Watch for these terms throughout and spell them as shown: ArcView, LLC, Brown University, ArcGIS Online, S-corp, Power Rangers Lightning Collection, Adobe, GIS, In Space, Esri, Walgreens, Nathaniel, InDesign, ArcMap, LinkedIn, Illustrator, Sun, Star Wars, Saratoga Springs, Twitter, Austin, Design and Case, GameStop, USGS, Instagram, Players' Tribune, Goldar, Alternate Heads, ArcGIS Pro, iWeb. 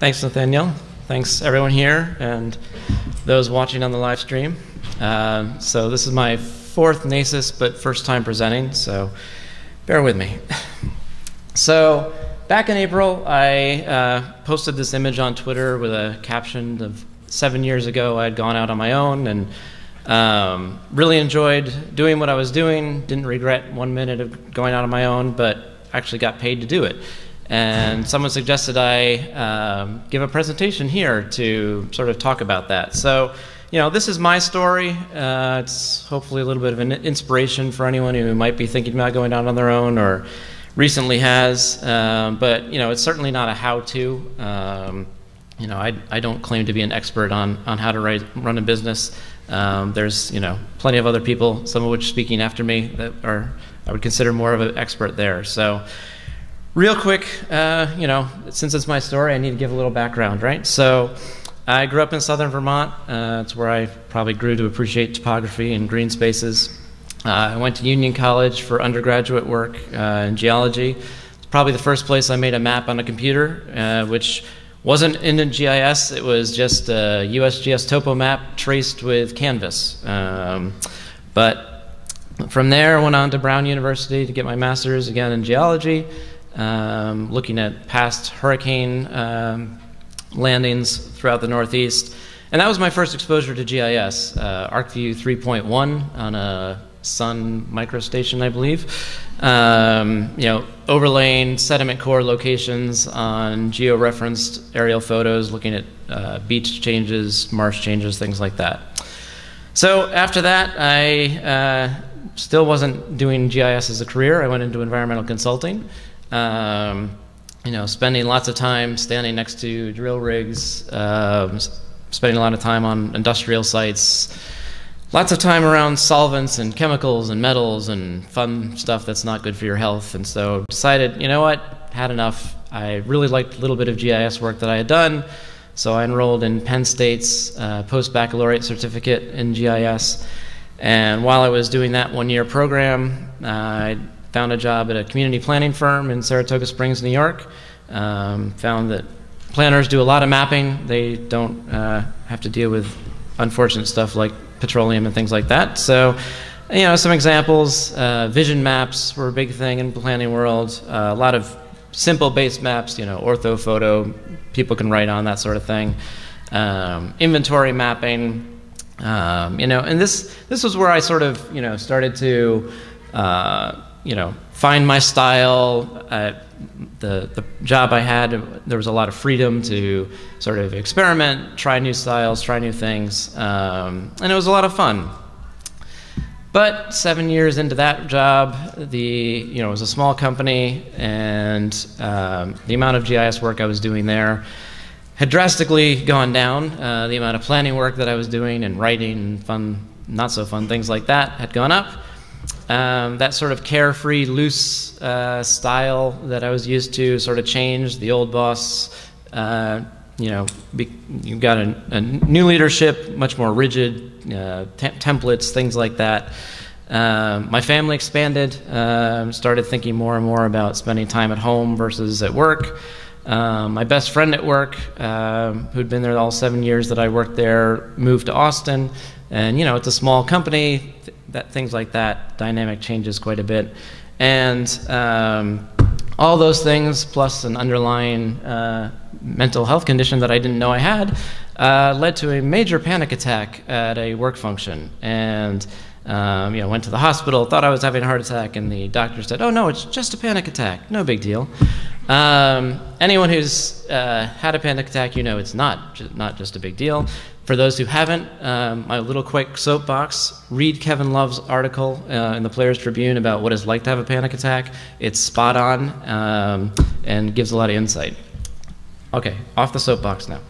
Thanks, Nathaniel. Thanks, everyone here and those watching on the live stream. So this is my fourth NASIS, but first time presenting, so bear with me. So back in April, I posted this image on Twitter with a caption of 7 years ago I had gone out on my own and really enjoyed doing what I was doing, didn't regret 1 minute of going out on my own, but actually got paid to do it. And someone suggested I give a presentation here to sort of talk about that. So, you know, this is my story. It's hopefully a little bit of an inspiration for anyone who might be thinking about going out on their own or recently has. But, you know, it's certainly not a how-to. You know, I don't claim to be an expert on how to run a business. There's, you know, plenty of other people, some of which speaking after me, that are I would consider more of an expert there. So, real quick, you know, since it's my story, I need to give a little background, right? So I grew up in southern Vermont. It's where I probably grew to appreciate topography and green spaces. I went to Union College for undergraduate work in geology. It's probably the first place I made a map on a computer, which wasn't in a GIS. It was just a USGS topo map traced with Canvas. But from there, I went on to Brown University to get my master's, again, in geology. Looking at past hurricane landings throughout the Northeast. And that was my first exposure to GIS, ArcView 3.1 on a Sun microstation, I believe. You know, overlaying sediment core locations on geo-referenced aerial photos, looking at beach changes, marsh changes, things like that. So after that, I still wasn't doing GIS as a career. I went into environmental consulting. You know, spending lots of time standing next to drill rigs, spending a lot of time on industrial sites, lots of time around solvents and chemicals and metals and fun stuff that's not good for your health. And so decided, you know what, had enough. I really liked a little bit of GIS work that I had done. So I enrolled in Penn State's post-baccalaureate certificate in GIS. And while I was doing that one-year program, I found a job at a community planning firm in Saratoga Springs, New York. Found that planners do a lot of mapping. They don't have to deal with unfortunate stuff like petroleum and things like that. So, you know, some examples, vision maps were a big thing in the planning world. A lot of simple base maps, you know, ortho, photo, people can write on, that sort of thing. Inventory mapping, you know, and this was where I sort of, you know, started to, you know, find my style. The job I had, there was a lot of freedom to sort of experiment, try new styles, try new things, and it was a lot of fun. But 7 years into that job, you know, it was a small company, and the amount of GIS work I was doing there had drastically gone down. The amount of planning work that I was doing and writing and fun, not so fun things like that had gone up. That sort of carefree, loose style that I was used to sort of changed. The old boss, you know, you've got a new leadership, much more rigid, templates, things like that. My family expanded, started thinking more and more about spending time at home versus at work. My best friend at work, who'd been there all 7 years that I worked there, moved to Austin. And, you know, it's a small company. Things like that, dynamic changes quite a bit. And all those things, plus an underlying mental health condition that I didn't know I had, led to a major panic attack at a work function. And you know, went to the hospital, thought I was having a heart attack, and the doctor said, oh no, it's just a panic attack, no big deal. Anyone who's had a panic attack, you know it's not just a big deal. For those who haven't, my little quick soapbox, read Kevin Love's article in the Players' Tribune about what it's like to have a panic attack. It's spot on and gives a lot of insight. Okay, off the soapbox now.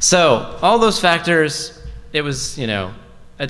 So all those factors, it was, you know,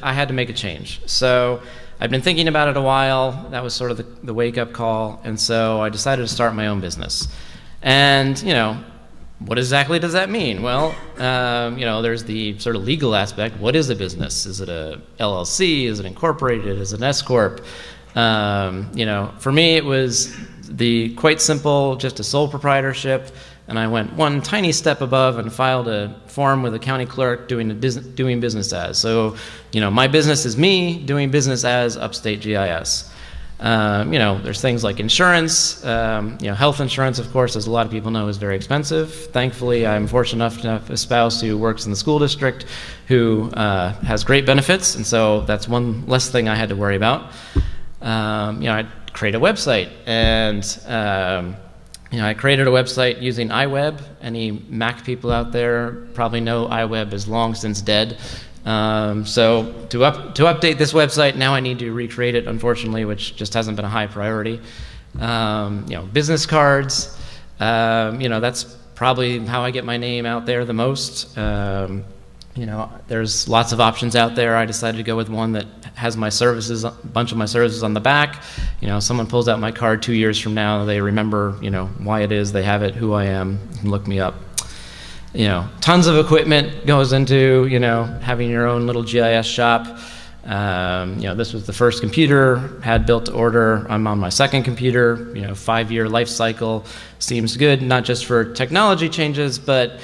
I had to make a change. So I've been thinking about it a while. That was sort of the wake-up call. And so I decided to start my own business. And, you know, what exactly does that mean? Well, you know, there's the sort of legal aspect. What is a business? Is it a LLC? Is it incorporated? Is it an S-corp? You know, for me, it was quite simple, just a sole proprietorship. and I went one tiny step above and filed a form with a county clerk doing business as. So, you know, my business is me doing business as Upstate GIS. You know, there's things like insurance, you know, health insurance, of course, as a lot of people know, is very expensive. Thankfully, I'm fortunate enough to have a spouse who works in the school district who has great benefits, and so that's one less thing I had to worry about. You know, I create a website, and you know, I created a website using iWeb. Any Mac people out there probably know iWeb is long since dead. So to update this website, now I need to recreate it, unfortunately, which just hasn't been a high priority. You know, business cards, you know, that's probably how I get my name out there the most. You know, there's lots of options out there. I decided to go with one that has my services, a bunch of my services on the back. You know, someone pulls out my card 2 years from now, they remember, you know, why it is they have it, who I am, and look me up. You know, tons of equipment goes into, you know, having your own little GIS shop. You know, this was the first computer, had built to order. I'm on my second computer. You know, 5-year life cycle seems good, not just for technology changes, but,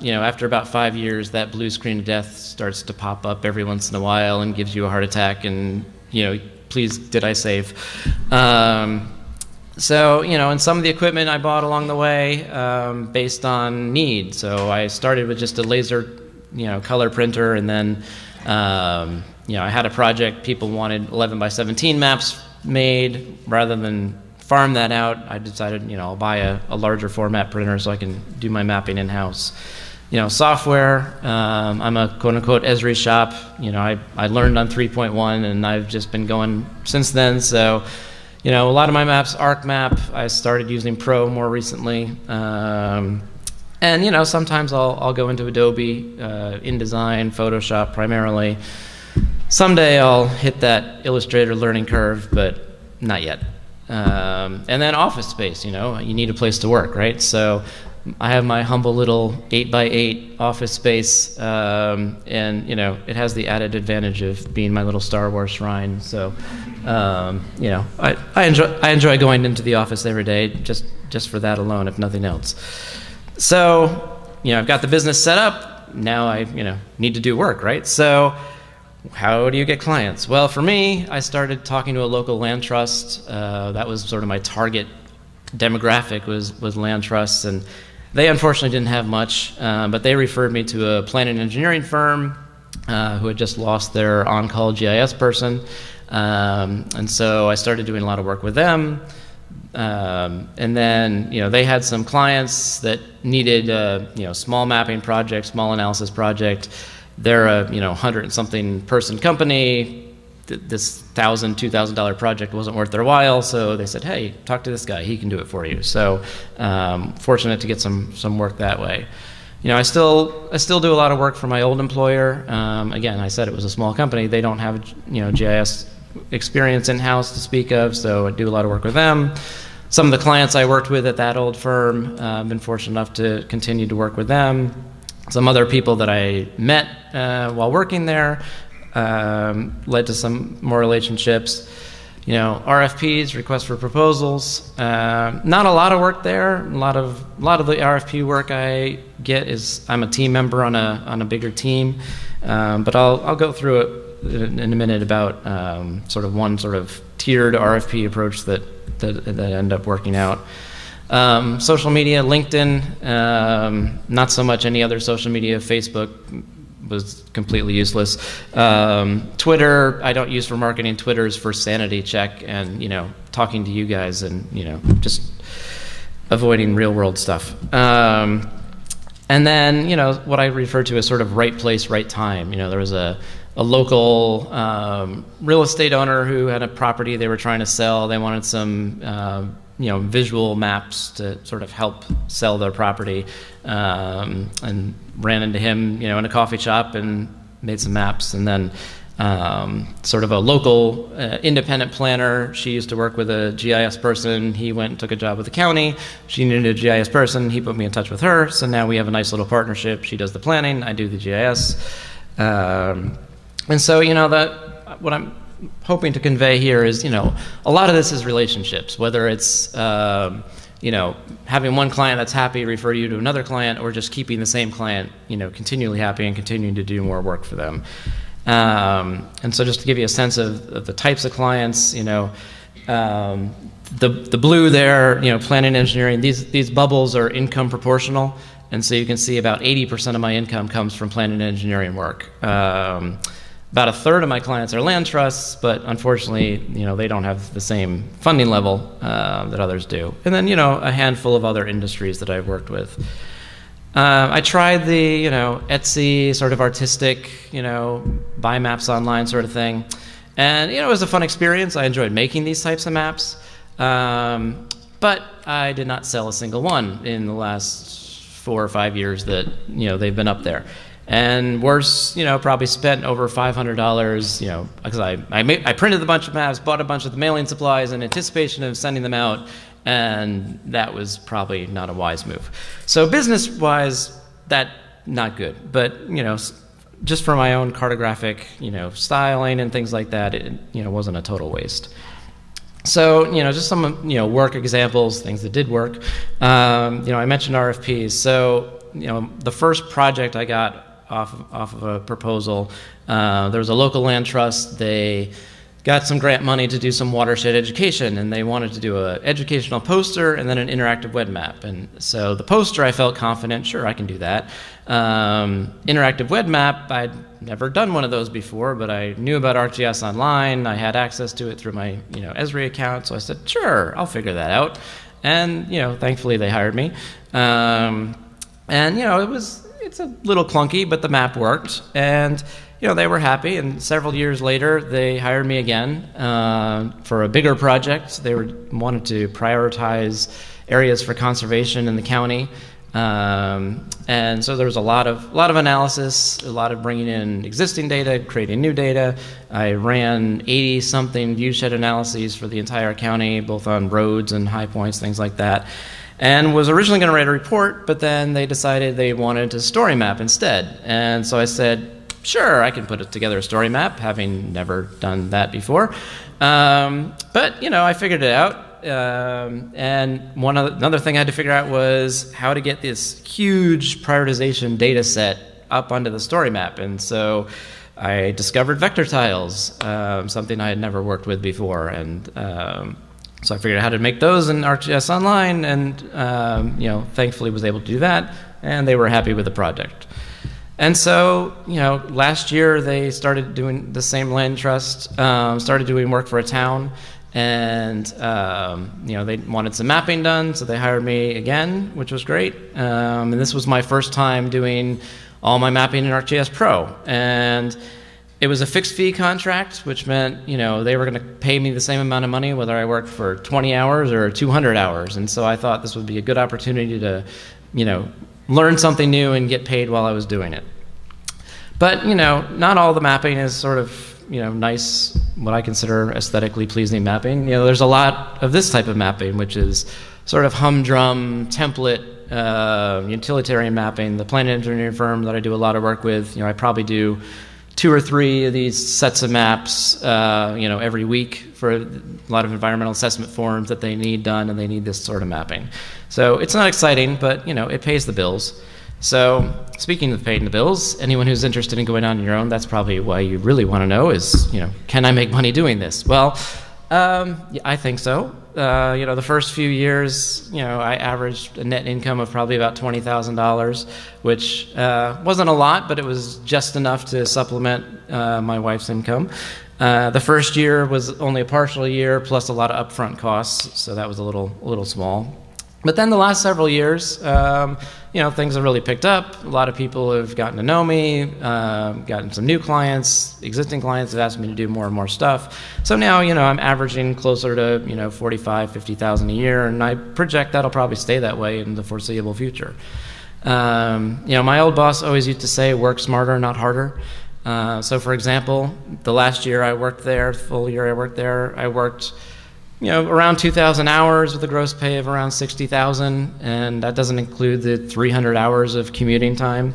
you know, after about 5 years, that blue screen of death starts to pop up every once in a while and gives you a heart attack and, you know, please, did I save? So, you know, and some of the equipment I bought along the way based on need. So I started with just a laser, you know, color printer, and then, you know, I had a project, people wanted 11 by 17 maps made. Rather than farm that out, I decided, you know, I'll buy a larger format printer so I can do my mapping in-house. You know, software, I'm a quote-unquote Esri shop. You know, I learned on 3.1, and I've just been going since then, so... You know, a lot of my maps, ArcMap, I started using Pro more recently. And, you know, sometimes I'll go into Adobe, InDesign, Photoshop primarily. Someday I'll hit that Illustrator learning curve, but not yet. And then office space, you know, you need a place to work, right? So I have my humble little 8x8 office space, and, you know, it has the added advantage of being my little Star Wars shrine, so... you know, I enjoy going into the office every day just for that alone, if nothing else. So, you know, I've got the business set up. Now I, you know, need to do work, right? So how do you get clients? Well, for me, I started talking to a local land trust. That was sort of my target demographic was land trusts, and they unfortunately didn't have much, but they referred me to a planning and engineering firm who had just lost their on-call GIS person. And so I started doing a lot of work with them, and then, you know, they had some clients that needed, you know, small mapping project, small analysis project. They're a, you know, 100-and-something person company. This $1,000, $2,000 project wasn't worth their while, so they said, hey, talk to this guy, he can do it for you. So, fortunate to get some work that way. You know, I still do a lot of work for my old employer. Again, I said it was a small company. They don't have, you know, GIS experience in-house to speak of, so I do a lot of work with them. Some of the clients I worked with at that old firm, I've been fortunate enough to continue to work with them. Some other people that I met while working there led to some more relationships. You know, RFPs, requests for proposals. Not a lot of work there. A lot of the RFP work I get is I'm a team member on a bigger team, but I'll go through it in a minute about sort of one sort of tiered RFP approach that end up working out. Social media, LinkedIn, not so much any other social media. Facebook was completely useless. Twitter, I don't use for marketing. Twitter is for sanity check and, you know, talking to you guys and, you know, just avoiding real world stuff. And then, you know, what I refer to as sort of right place, right time. You know, there was a local real estate owner who had a property they were trying to sell. They wanted some, you know, visual maps to sort of help sell their property, and ran into him, you know, in a coffee shop and made some maps. And then sort of a local independent planner, she used to work with a GIS person. He went and took a job with the county. She needed a GIS person. He put me in touch with her. So now we have a nice little partnership. She does the planning, I do the GIS. And so, you know, what I'm hoping to convey here is, you know, a lot of this is relationships, whether it's you know, having one client that's happy refer you to another client, or just keeping the same client, you know, continually happy and continuing to do more work for them. And so just to give you a sense of the types of clients, you know, the blue there, you know, planning and engineering, these bubbles are income proportional. And so you can see about 80% of my income comes from planning and engineering work. About a third of my clients are land trusts, but unfortunately, you know, they don't have the same funding level that others do. And then, you know, a handful of other industries that I've worked with. I tried the, you know, Etsy sort of artistic, you know, buy maps online sort of thing. And, you know, it was a fun experience. I enjoyed making these types of maps. But I did not sell a single one in the last 4 or 5 years that, you know, they've been up there. And worse, you know, probably spent over $500, you know, because I printed a bunch of maps, bought a bunch of the mailing supplies in anticipation of sending them out, and that was probably not a wise move. So business-wise, that not good. But, you know, just for my own cartographic, you know, styling and things like that, it, you know, wasn't a total waste. So, you know, just some, you know, work examples, things that did work. You know, I mentioned RFPs. So, you know, the first project I got off of a proposal. There was a local land trust. They got some grant money to do some watershed education, and they wanted to do an educational poster and then an interactive web map. And so the poster, I felt confident, sure, I can do that. Interactive web map, I'd never done one of those before, but I knew about ArcGIS Online. I had access to it through my, you know, Esri account, so I said, sure, I'll figure that out. And, you know, thankfully they hired me. And, you know, it was, it's a little clunky, but the map worked, and you know, they were happy, and several years later they hired me again for a bigger project. They wanted to prioritize areas for conservation in the county, and so there was a lot of analysis, a lot of bringing in existing data, creating new data. I ran 80-something viewshed analyses for the entire county, both on roads and high points, things like that. And was originally going to write a report, but then they decided they wanted a story map instead. And so I said, sure, I can put together a story map, having never done that before. But, you know, I figured it out. And another thing I had to figure out was how to get this huge prioritization data set up onto the story map. And so I discovered vector tiles, something I had never worked with before. And so I figured out how to make those in ArcGIS Online, and you know, thankfully was able to do that, and they were happy with the project. And so, you know, last year they started doing the same land trust, started doing work for a town, and you know, they wanted some mapping done, so they hired me again, which was great. And this was my first time doing all my mapping in ArcGIS Pro, and it was a fixed fee contract, which meant, you know, they were going to pay me the same amount of money whether I worked for 20 hours or 200 hours. And so I thought this would be a good opportunity to, you know, learn something new and get paid while I was doing it. But, you know, not all the mapping is sort of, you know, nice, what I consider aesthetically pleasing mapping. You know, there's a lot of this type of mapping, which is sort of humdrum template utilitarian mapping. The plant engineering firm that I do a lot of work with, you know, I probably do 2 or 3 of these sets of maps, you know, every week for a lot of environmental assessment forms that they need done, and they need this sort of mapping. So it's not exciting, but, you know, it pays the bills. So speaking of paying the bills, anyone who's interested in going on your own, that's probably why you really want to know is, you know, can I make money doing this? Well, yeah, I think so. You know, the first few years, you know, I averaged a net income of probably about $20,000, which wasn't a lot, but it was just enough to supplement my wife's income. The first year was only a partial year, plus a lot of upfront costs, so that was a little small. But then the last several years, you know, things have really picked up. A lot of people have gotten to know me, gotten some new clients, existing clients have asked me to do more and more stuff. So now, you know, I'm averaging closer to, you know, $45,000 to $50,000 a year, and I project that'll probably stay that way in the foreseeable future. You know, my old boss always used to say, work smarter, not harder. So for example, the last year I worked there, full year I worked there, I worked, you know, around 2,000 hours with a gross pay of around $60,000, and that doesn't include the 300 hours of commuting time.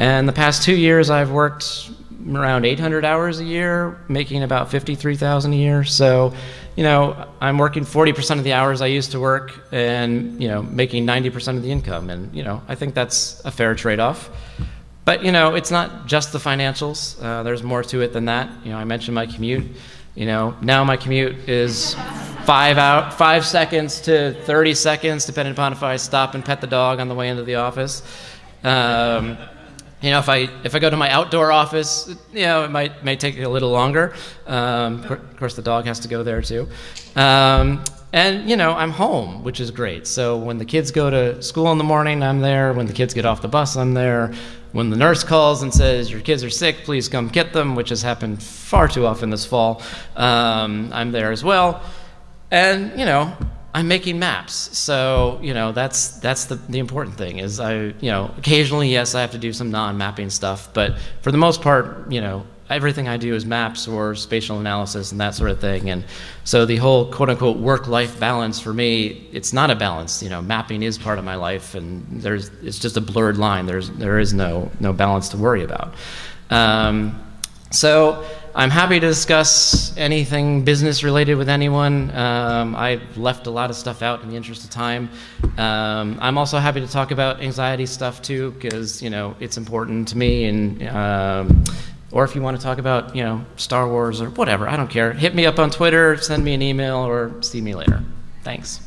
And the past 2 years, I've worked around 800 hours a year, making about $53,000 a year. So, you know, I'm working 40% of the hours I used to work and, you know, making 90% of the income. And, you know, I think that's a fair trade-off. But, you know, it's not just the financials. There's more to it than that. You know, I mentioned my commute. You know, now my commute is 5 seconds to 30 seconds, depending upon if I stop and pet the dog on the way into the office. You know, if I go to my outdoor office, you know, it may take a little longer. Of course, the dog has to go there too. And, you know, I'm home, which is great. So when the kids go to school in the morning, I'm there. When the kids get off the bus, I'm there. When the nurse calls and says, your kids are sick, please come get them, which has happened far too often this fall, I'm there as well. And, you know, I'm making maps. So, you know, that's the important thing is you know, occasionally, yes, I have to do some non-mapping stuff, but for the most part, you know, everything I do is maps or spatial analysis and that sort of thing. And so the whole quote-unquote work-life balance for me, it's not a balance. You know, mapping is part of my life, and it's just a blurred line. There is no balance to worry about. So I'm happy to discuss anything business-related with anyone. I left a lot of stuff out in the interest of time. I'm also happy to talk about anxiety stuff too, because, you know, it's important to me. And or if you want to talk about, you know, Star Wars or whatever, I don't care. Hit me up on Twitter, send me an email, or see me later. Thanks.